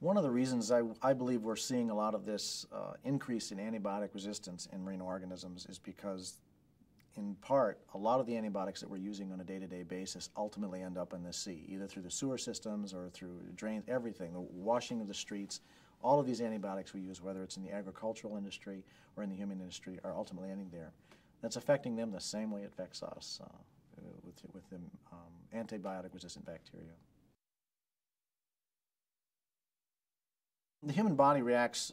One of the reasons I believe we're seeing a lot of this increase in antibiotic resistance in marine organisms is because, in part, a lot of the antibiotics that we're using on a day-to-day basis ultimately end up in the sea, either through the sewer systems or through drains, everything, the washing of the streets. All of these antibiotics we use, whether it's in the agricultural industry or in the human industry, are ultimately ending there. That's affecting them the same way it affects us with the antibiotic-resistant bacteria. The human body reacts,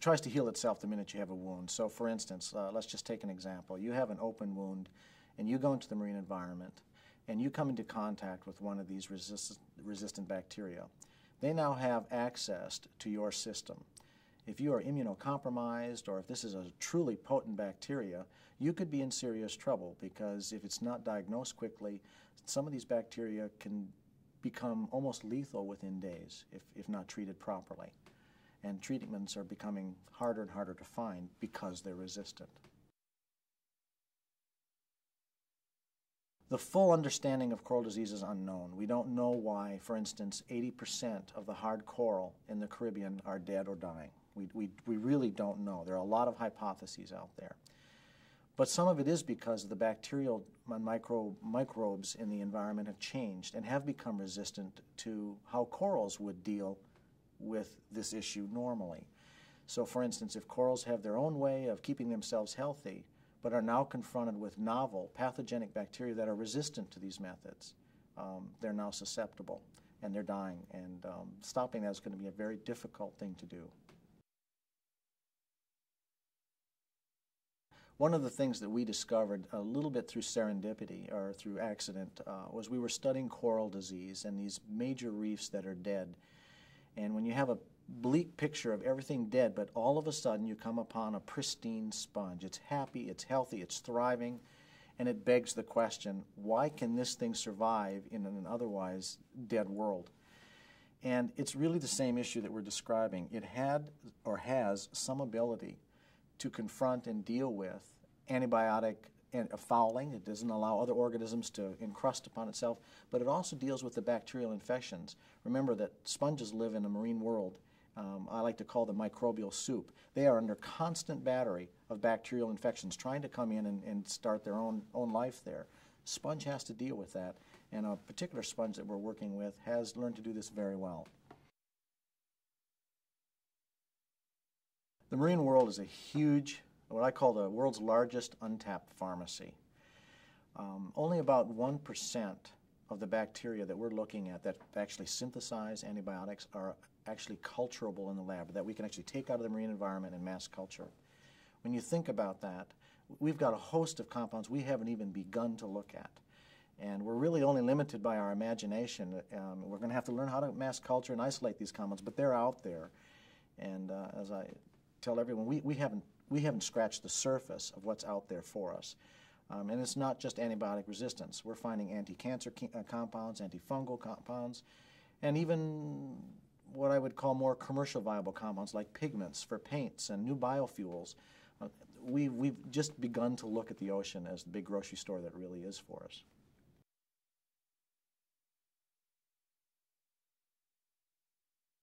tries to heal itself the minute you have a wound. So for instance, let's just take an example. You have an open wound and you go into the marine environment and you come into contact with one of these resistant bacteria. They now have access to your system. If you are immunocompromised or if this is a truly potent bacteria, you could be in serious trouble because if it's not diagnosed quickly, some of these bacteria can become almost lethal within days if not treated properly. And treatments are becoming harder and harder to find because they're resistant. The full understanding of coral disease is unknown. We don't know why, for instance, 80% of the hard coral in the Caribbean are dead or dying. We really don't know. There are a lot of hypotheses out there. But some of it is because the bacterial microbes in the environment have changed and have become resistant to how corals would deal with this issue normally. So for instance, if corals have their own way of keeping themselves healthy, but are now confronted with novel pathogenic bacteria that are resistant to these methods, they're now susceptible and they're dying. And stopping that is going to be a very difficult thing to do. One of the things that we discovered a little bit through serendipity or through accident was we were studying coral disease and these major reefs that are dead. And when you have a bleak picture of everything dead, but all of a sudden you come upon a pristine sponge. It's happy, it's healthy, it's thriving, and it begs the question, why can this thing survive in an otherwise dead world? And it's really the same issue that we're describing. It had or has some ability to confront and deal with antibiotic fouling. It doesn't allow other organisms to encrust upon itself, but it also deals with the bacterial infections. Remember that sponges live in a marine world. I like to call them microbial soup. They are under constant battery of bacterial infections trying to come in and start their own life there. Sponge has to deal with that, and a particular sponge that we're working with has learned to do this very well. The marine world is a huge, what I call the world's largest untapped pharmacy. Only about 1% of the bacteria that we're looking at that actually synthesize antibiotics are actually culturable in the lab, that we can actually take out of the marine environment and mass culture. When you think about that, we've got a host of compounds we haven't even begun to look at. And we're really only limited by our imagination. We're going to have to learn how to mass culture and isolate these compounds, but they're out there. And as I tell everyone, we haven't scratched the surface of what's out there for us. And it's not just antibiotic resistance. We're finding anti-cancer compounds, antifungal compounds, and even what I would call more commercial viable compounds like pigments for paints and new biofuels. We've just begun to look at the ocean as the big grocery store that really is for us.